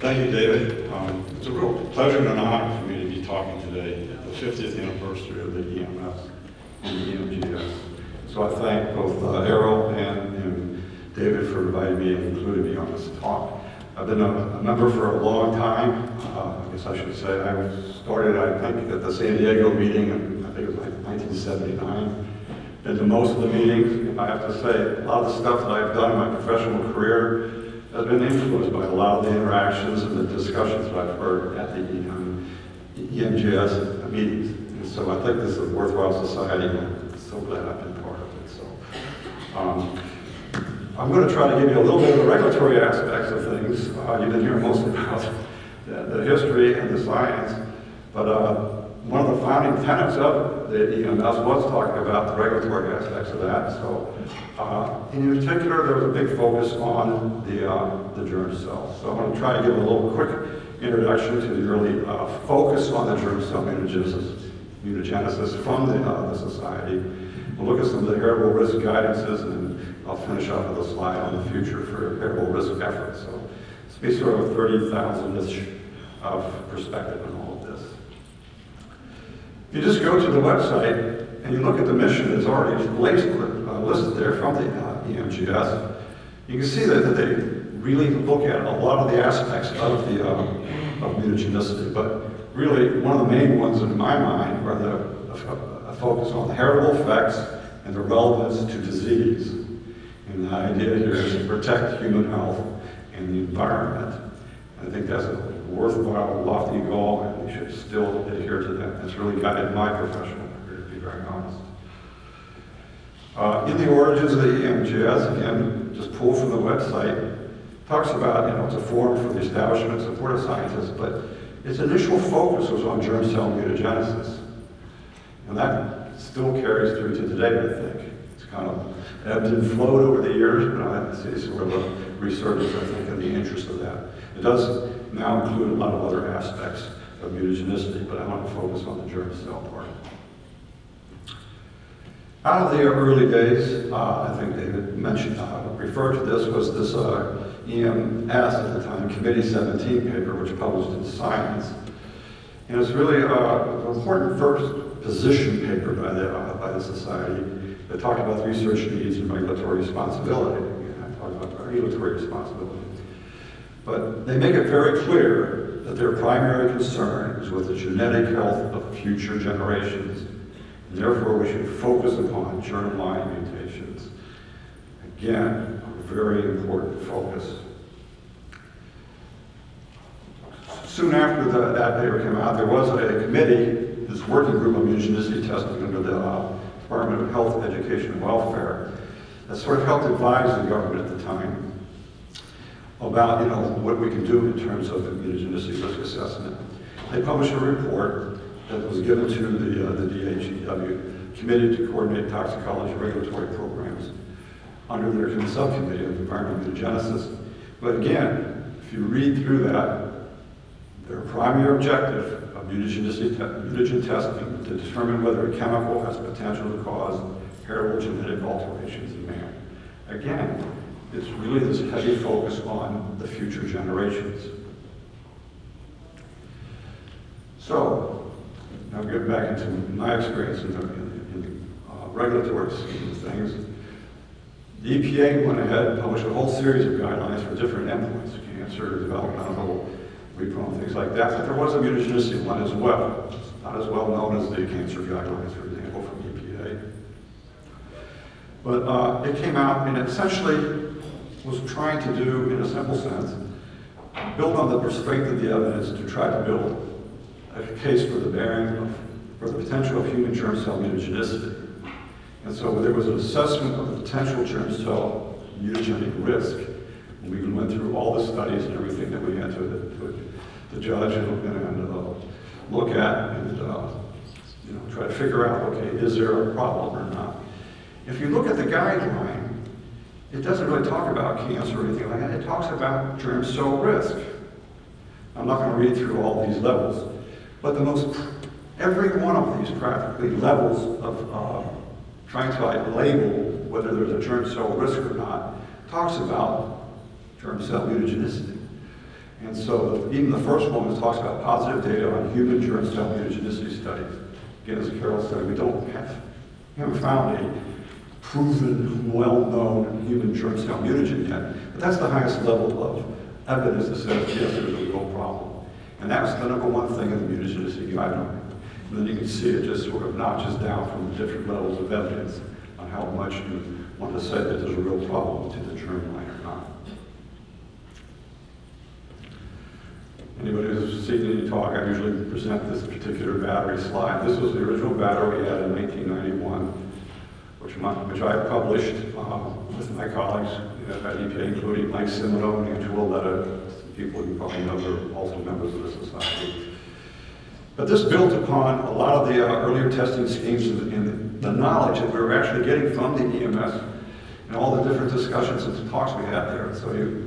Thank you, David. It's a real pleasure and an honor for me to be talking today at the 50th anniversary of the EMS and the EMGS. So I thank both Errol and David for inviting me and including me on this talk. I've been a member for a long time. I guess I should say I started, I think, at the San Diego meeting, in, I think it was like 1979. Been to most of the meetings. I have to say, a lot of the stuff that I've done in my professional career has been influenced by a lot of the interactions and the discussions that I've heard at the EMGS meetings. And so I think this is a worthwhile society, and I'm so glad I've been part of it. So. I'm going to try to give you a little bit of the regulatory aspects of things. You've been hearing most about the history and the science, but one of the founding tenets of the EMS was talking about the regulatory aspects of that. So, in particular, there was a big focus on the germ cell. So I'm going to try to give a little quick introduction to the early focus on the germ cell mutagenesis from the society. We'll look at some of the heritable risk guidances, and I'll finish off with a slide on the future for heritable risk efforts. So it's be sort of a 30,000-ish of perspective on all of this. If you just go to the website and you look at the mission that's already listed there from the EMGS, you can see that they really look at a lot of the aspects of the of mutagenicity, but really one of the main ones in my mind are a focus on the heritable effects and the relevance to disease. And the idea here is to protect human health and the environment. And I think that's a worthwhile, lofty goal, and we should still adhere to that. That's really guided my professional career, to be very honest. In the origins of the EMGS, again, just pulled from the website, talks about, you know, it's a forum for the establishment and support of scientists, but its initial focus was on germ cell mutagenesis. And that still carries through to today, I think. It's kind of ebbed and flowed over the years, but I see sort of a resurgence, I think, in the interest of that. It does now include a lot of other aspects of mutagenicity, but I want to focus on the germ cell part. Out of the early days, I think David mentioned, referred to this, was this EMS at the time, Committee 17 paper, which published in Science. And it's really an important first position paper by the society. They talked about research needs and regulatory responsibility. Again, I talked about regulatory responsibility. But they make it very clear that their primary concern is with the genetic health of future generations. And therefore, we should focus upon germline mutations. Again, a very important focus. Soon after that paper came out, there was a committee, this working group on mutagenicity testing under the Department of Health, Education, and Welfare, that sort of helped advise the government at the time about, you know, what we can do in terms of mutagenicity risk assessment. They published a report that was given to the DHEW, committed to coordinate toxicology regulatory programs under their subcommittee of environmental mutagenesis. But again, if you read through that, their primary objective of mutagen testing to determine whether a chemical has potential to cause heritable genetic alterations in man. Again, it's really this heavy focus on the future generations. So, now getting back into my experience in the regulatory scheme of things, the EPA went ahead and published a whole series of guidelines for different endpoints, cancer, developmental, things like that, but there was a mutagenicity one as well. It's not as well known as the cancer guidelines, for example, from EPA. But it came out and essentially was trying to do, in a simple sense, build on the strength of the evidence to try to build a case for the for the potential of human germ cell mutagenicity. And so there was an assessment of the potential germ cell mutagenic risk. And we went through all the studies and everything that we had to judge and look at and you know, try to figure out, okay, is there a problem or not? If you look at the guideline, it doesn't really talk about cancer or anything like that. It talks about germ cell risk. I'm not going to read through all these levels, but the every one of these practically levels of trying to label whether there's a germ cell risk or not talks about germ cell mutagenicity. And And so even the first one talks about positive data on human germ cell mutagenicity studies. Again, as Carol said, we don't haven't found a proven, well-known human germ cell mutagen yet. But that's the highest level of evidence that says, yes, there's a real problem. And that's the number one thing in the mutagenicity guideline. And then you can see it just sort of notches down from the different levels of evidence on how much you want to say that there's a real problem to the germ line or not. Anybody who's seen any talk, I usually present this particular battery slide. This was the original battery we had in 1991. Which I published with my colleagues at EPA, including Mike Simenow and Udo Ailey, some people you probably know are also members of the society. But this built upon a lot of the earlier testing schemes and the knowledge that we were actually getting from the EMS and all the different discussions and talks we had there. So you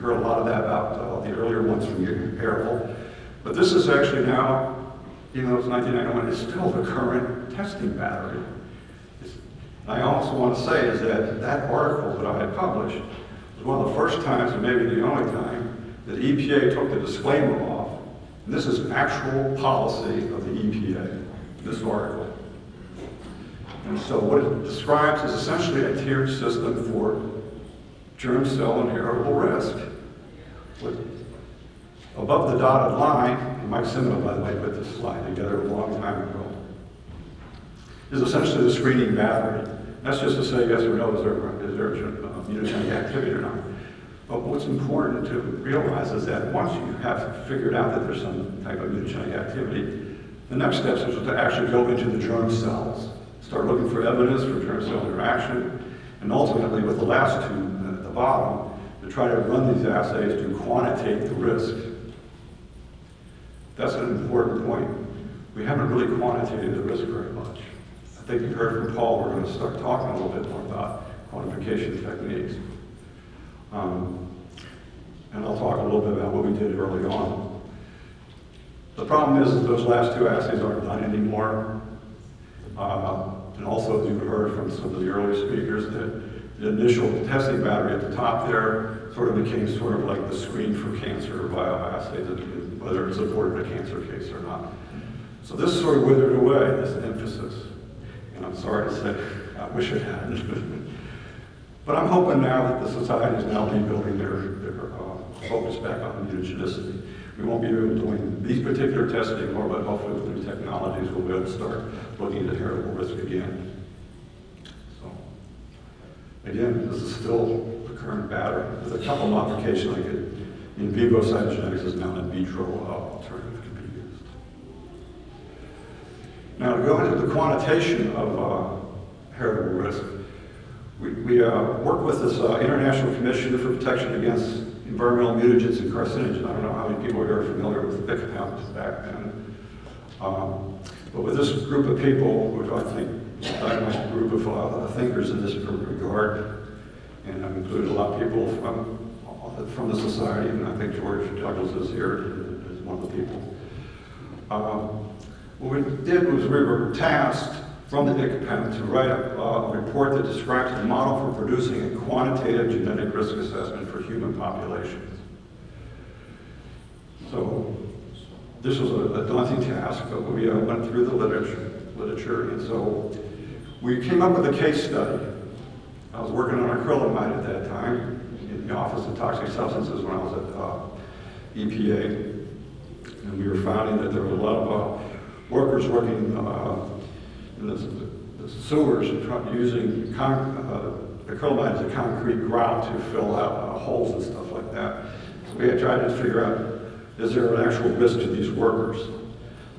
heard a lot of that about the earlier ones from your parable. But this is actually now, even though it's 1991, it's still the current testing battery. And I also want to say is that that article that I had published was one of the first times, and maybe the only time, that EPA took the disclaimer off. And this is actual policy of the EPA, this article. And so what it describes is essentially a tiered system for germ cell and heritable risk. With above the dotted line, and Mike Simenow, by the way, put this slide together a long time ago, is essentially the screening battery. That's just to say yes or no, is there mutagenicity activity or not. But what's important to realize is that once you have figured out that there's some type of mutagenic activity, the next step is to actually go into the germ cells, start looking for evidence for germ cell interaction, and ultimately with the last two at the bottom, to try to run these assays to quantitate the risk. That's an important point. We haven't really quantitated the risk very much. I think you heard from Paul, we're going to start talking a little bit more about quantification techniques. And I'll talk a little bit about what we did early on. The problem is that those last two assays aren't done anymore. And also, as you heard from some of the earlier speakers, that the initial testing battery at the top there sort of became sort of like the screen for cancer bioassay, whether it supported a cancer case or not. So this sort of withered away, this emphasis. I'm sorry to say, I wish it hadn't. But I'm hoping now that the society is now rebuilding their focus back on mutagenicity. We won't be able to do these particular testing anymore, but hopefully with new technologies we'll be able to start looking at heritable risk again. So, again, this is still the current battery. There's a couple modifications like it. In vivo cytogenetics is now an in vitro alternative. Now, to go into the quantitation of heritable risk, we work with this International Commission for Protection Against Environmental Mutagens and Carcinogens. I don't know how many people here are familiar with the BIC back then. But with this group of people, which I think is a dynamic group of thinkers in this regard, and I've included a lot of people from the society, and I think George Douglas is here as one of the people. What we did was we were tasked from the ICPEMC to write a report that describes the model for producing a quantitative genetic risk assessment for human populations. So this was a daunting task, but we went through the literature, and so we came up with a case study. I was working on acrylamide at that time in the Office of Toxic Substances when I was at EPA, and we were finding that there was a lot of workers working in the sewers using acrylamide as a concrete grout to fill out holes and stuff like that. So we had tried to figure out, is there an actual risk to these workers?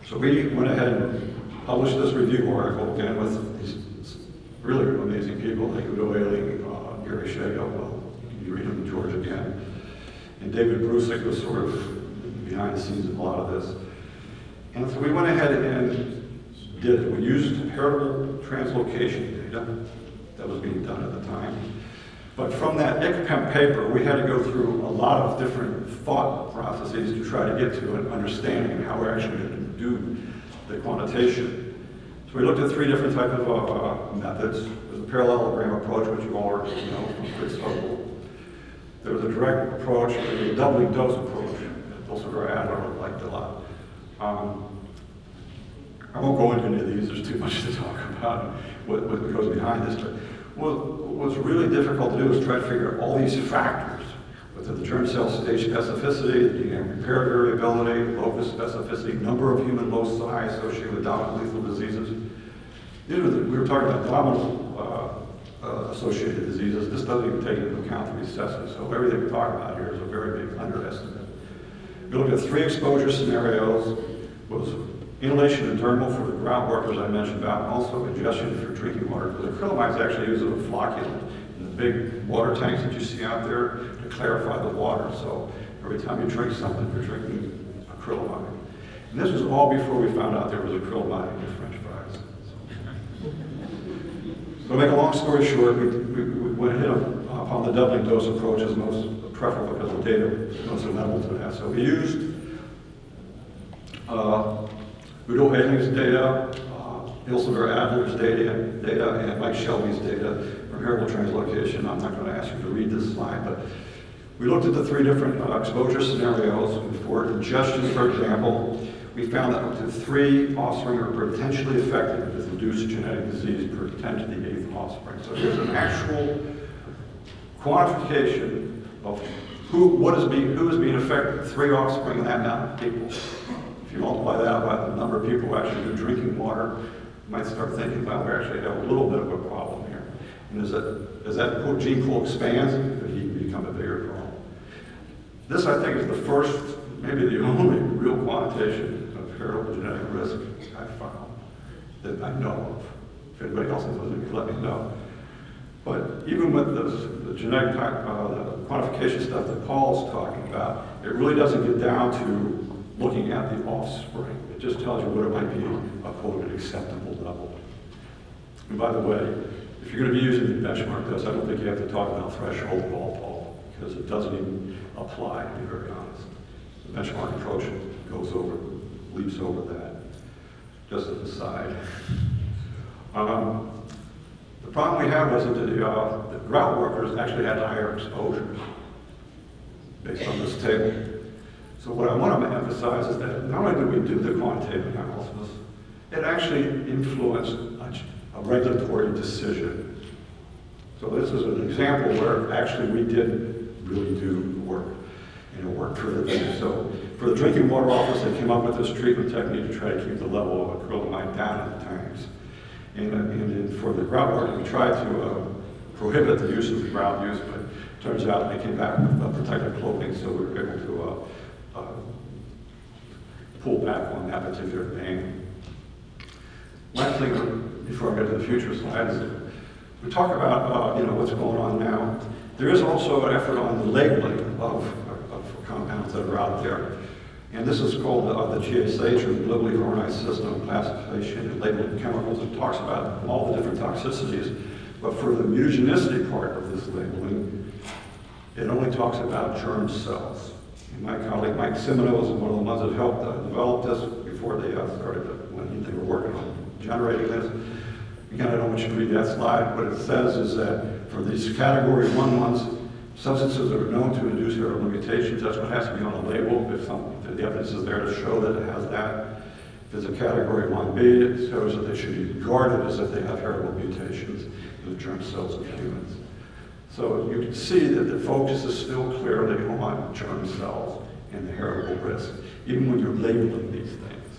So we went ahead and published this review article again with these really amazing people like Udo Ailey, Gary Shego, well, you read him, George again. And David Brusick was sort of behind the scenes of a lot of this. And so we went ahead and did it. We used heritable translocation data that was being done at the time. But from that ICPEMC paper, we had to go through a lot of different thought processes to try to get to an understanding of how we're actually going to do the quantitation. So we looked at three different types of methods. There was a parallelogram approach, which you all are, you know, from Fritz Vogel. There was a direct approach, a doubling dose approach. Bolsard-Adler liked a lot. I won't go into any of these, there's too much to talk about what goes behind this. But what's really difficult to do is try to figure out all these factors, whether the germ cell stage specificity, the compare variability, locus specificity, number of human loci associated with dominant lethal diseases. These are the, we were talking about dominant associated diseases. This doesn't even take into account recessive. So everything we're talking about here is a very big underestimate. We looked at 3 exposure scenarios. Was inhalation and dermal for the ground workers I mentioned about, and also ingestion for drinking water, because acrylamide's actually used as a flocculant in the big water tanks that you see out there to clarify the water. So every time you drink something, you're drinking acrylamide. And this was all before we found out there was acrylamide in French fries. So to make a long story short, we went ahead upon the doubling dose approach as most preferable because the data was most amenable to that. So we used Udo Ailey's data, Bolsard-Adler's data, and Mike Shelby's data from heritable translocation. I'm not going to ask you to read this slide, but we looked at the 3 different exposure scenarios. For ingestion, for example, we found that up to 3 offspring are potentially affected with induced genetic disease per 10 to the 8th offspring. So here's an actual quantification of who is being affected. 3 offspring in that amount of people. If you multiply that out by the number of people who actually do drinking water, you might start thinking, wow, we actually have a little bit of a problem here. And as that gene pool expands, it could become a bigger problem. This, I think, is the first, maybe the only real quantitation of heritable genetic risk I found that I know of. If anybody else knows it, let me know. But even with the genetic type, the quantification stuff that Paul's talking about, it really doesn't get down to looking at the offspring. It just tells you what it might be a quote, an acceptable level. And by the way, if you're going to be using the benchmark test, I don't think you have to talk about threshold at all, because it doesn't even apply, to be very honest. The benchmark approach goes over, leaps over that, just as an aside. The problem we had was that the ground workers actually had higher exposures based on this table. So what I want to emphasize is that not only did we do the quantitative analysis, it actually influenced a regulatory decision. So this is an example where actually we did really do the work, and it worked for them. So for the drinking water office, they came up with this treatment technique to try to keep the level of acrylamide down in the tanks. And for the grout work, we tried to prohibit the use of the grout use, but it turns out they came back with protective clothing, so we were able to pull back on that particular thing. Last thing before I get to the future slides, we talk about what's going on now. There is also an effort on the labeling of compounds that are out there, and this is called the GSH, or the Globally Harmonized System of Classification and Labelling of Chemicals. It talks about all the different toxicities, but for the mutagenicity part of this labeling, it only talks about germ cells. My colleague Mike Simenow was one of the ones that helped develop this before they started when they were working on generating this. Again, I don't want you to read that slide. What it says is that for these category 1 ones, substances that are known to induce heritable mutations, that's what has to be on the label if the evidence is there to show that it has that. If it's a category 1B, it shows that they should be regarded as if they have heritable mutations in the germ cells of humans. So you can see that the focus is still clearly on germ cells and the heritable risk, even when you're labeling these things.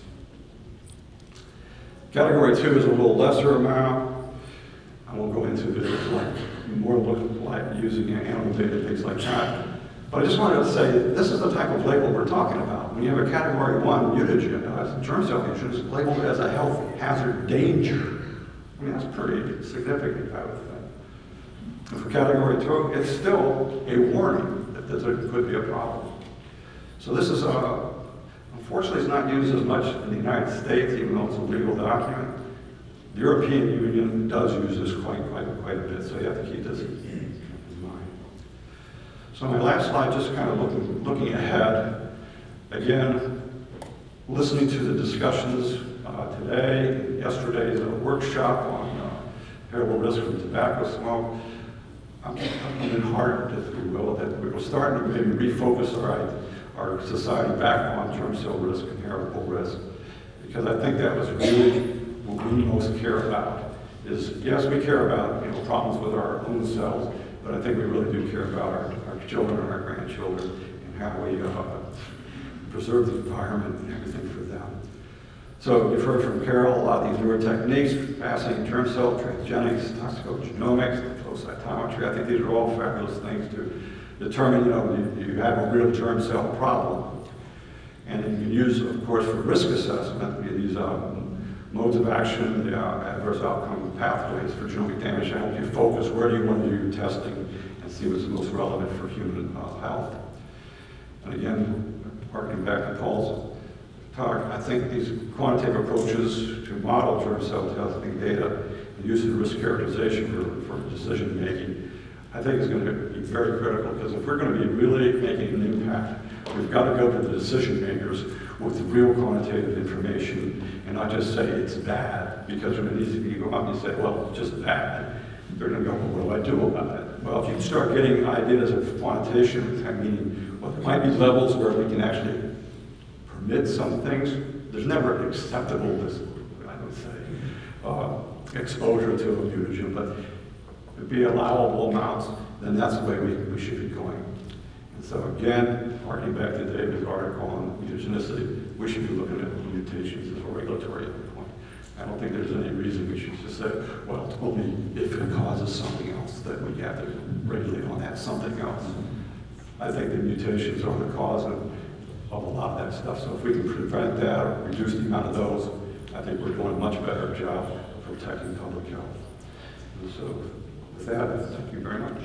Category 2 is a little lesser amount. I won't go into this, more like using animal data, things like that. But I just wanted to say that this is the type of label we're talking about. When you have a category 1 mutagen, germ cell mutagen, is labeled as a health hazard danger. I mean, that's pretty significant, I would think. For category 2, it's still a warning that there could be a problem. So this is, unfortunately, it's not used as much in the United States, even though it's a legal document. The European Union does use this quite a bit, so you have to keep this in mind. So my last slide, just kind of looking ahead. Again, listening to the discussions today, yesterday's workshop on heritable risk from tobacco smoke. I'm in heart, if you will, that we were starting to maybe refocus our society back on term-cell risk and heritable risk, because I think that was really what we most care about. Is, yes, we care about, you know, problems with our own cells, but I think we really do care about our children and our grandchildren and how we preserve the environment and everything for them. So you've heard from Carol a lot of these newer techniques, passing germ cell, transgenics, toxicogenomics, flow cytometry. I think these are all fabulous things to determine, you know, you have a real germ cell problem. And you can use, of course, for risk assessment, these modes of action, the adverse outcome pathways for genomic damage to help you focus where do you want to do your testing and see what's most relevant for human health. And again, harking back to Paul's talk, I think these quantitative approaches to model germ cell testing data and use of risk characterization for decision making, I think is going to be very critical, because if we're going to be really making an impact, we've got to go to the decision makers with real quantitative information and not just say it's bad, because when these people go out and say, well, it's just bad, they're going to go, well, what do I do about it? Well, if you start getting ideas of quantitation, I mean, well, there might be levels where we can actually permit some things. There's never an acceptable, I would say, exposure to a mutagen, but if it be allowable amounts, then that's the way we should be going. So again, harking back to David's article on mutagenicity, we should be looking at mutations as a regulatory endpoint. I don't think there's any reason we should just say, well, it's only if it causes something else that we have to regulate on that something else. I think the mutations are the cause of a lot of that stuff. So if we can prevent that or reduce the amount of those, I think we're doing a much better job of protecting public health. And so with that, thank you very much.